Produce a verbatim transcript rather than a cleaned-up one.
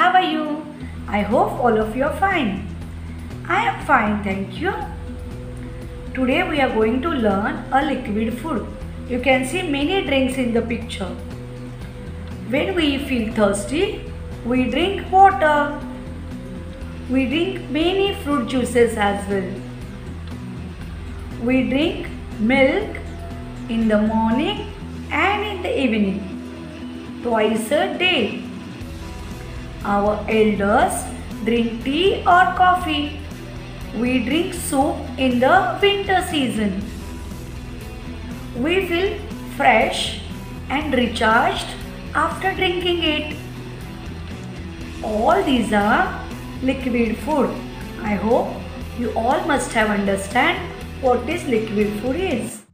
How are you? I hope all of you are fine. I am fine, thank you. Today we are going to learn a liquid food. You can see many drinks in the picture. When we feel thirsty, we drink water. We drink many fruit juices as well. We drink milk in the morning and in the evening, twice a day. Our elders drink tea or coffee. We drink soup in the winter season. We feel fresh and recharged after drinking it. All these are liquid food. I hope you all must have understood what this liquid food is.